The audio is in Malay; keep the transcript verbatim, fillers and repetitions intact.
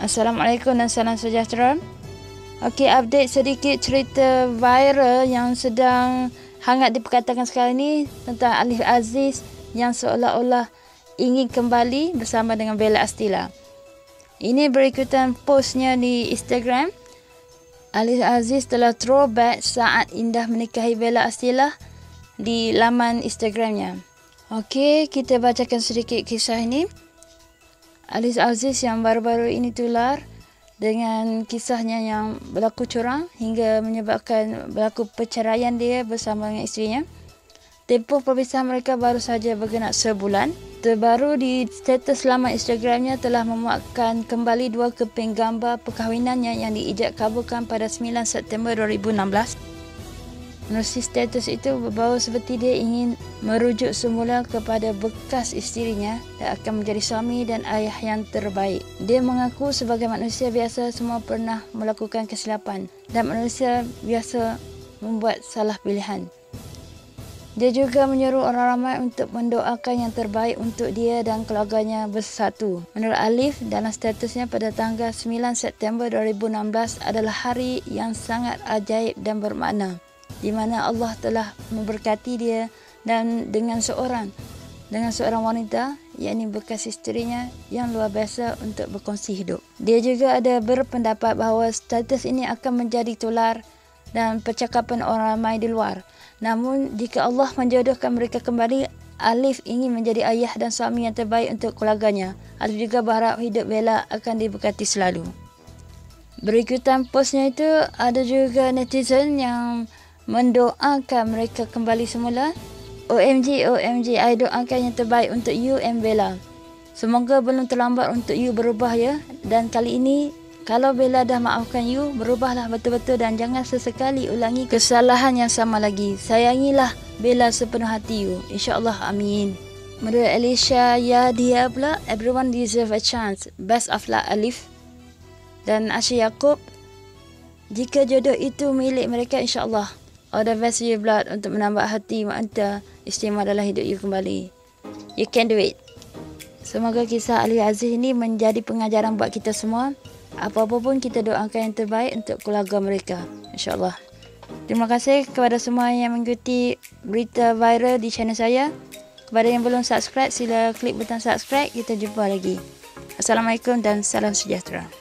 Assalamualaikum dan salam sejahtera. Okey, update sedikit cerita viral yang sedang hangat diperkatakan sekarang ini tentang Aliff Aziz yang seolah-olah ingin kembali bersama dengan Bella Astillah. Ini berikutan postnya di Instagram. Aliff Aziz telah throwback saat indah menikahi Bella Astillah di laman Instagramnya. Okey, kita bacakan sedikit kisah ini. Aliff Aziz yang baru-baru ini tular dengan kisahnya yang berlaku curang hingga menyebabkan berlaku perceraian dia bersama dengan isterinya. Tempoh perpisahan mereka baru saja bergenap sebulan. Terbaru di status laman Instagramnya telah memuatkan kembali dua keping gambar perkahwinannya yang diijabkabulkan pada sembilan September dua ribu enam belas. Menerusi status itu berbau seperti dia ingin merujuk semula kepada bekas isterinya dan akan menjadi suami dan ayah yang terbaik. Dia mengaku sebagai manusia biasa semua pernah melakukan kesilapan dan manusia biasa membuat salah pilihan. Dia juga menyuruh orang ramai untuk mendoakan yang terbaik untuk dia dan keluarganya bersatu. Menurut Aliff, dalam statusnya pada tanggal sembilan September dua ribu enam belas adalah hari yang sangat ajaib dan bermakna, di mana Allah telah memberkati dia dan dengan seorang dengan seorang wanita, yakni bekas isterinya yang luar biasa untuk berkongsi hidup. Dia juga ada berpendapat bahawa status ini akan menjadi tular dan percakapan orang ramai di luar. Namun, jika Allah menjodohkan mereka kembali, Aliff ingin menjadi ayah dan suami yang terbaik untuk keluarganya. Aliff juga berharap hidup Bella akan diberkati selalu. Berikutan postnya itu, ada juga netizen yang mendoakan mereka kembali semula. O M G, O M G, I doakan yang terbaik untuk you and Bella. Semoga belum terlambat untuk you berubah ya. Dan kali ini, kalau Bella dah maafkan you, berubahlah betul-betul dan jangan sesekali ulangi kesalahan yang sama lagi. Sayangilah Bella sepenuh hati you. InsyaAllah, amin. Menurut Alicia, ya dia pula, everyone deserve a chance. Best of luck, Aliff. Dan Asya Yaqub, jika jodoh itu milik mereka, insyaAllah. All the best you blood untuk menambah hati makna istimewa dalam hidup you kembali. You can do it. Semoga kisah Aliff Aziz ini menjadi pengajaran buat kita semua. Apa-apa pun kita doakan yang terbaik untuk keluarga mereka, InsyaAllah. Terima kasih kepada semua yang mengikuti berita viral di channel saya. Kepada yang belum subscribe, sila klik butang subscribe. Kita jumpa lagi. Assalamualaikum dan salam sejahtera.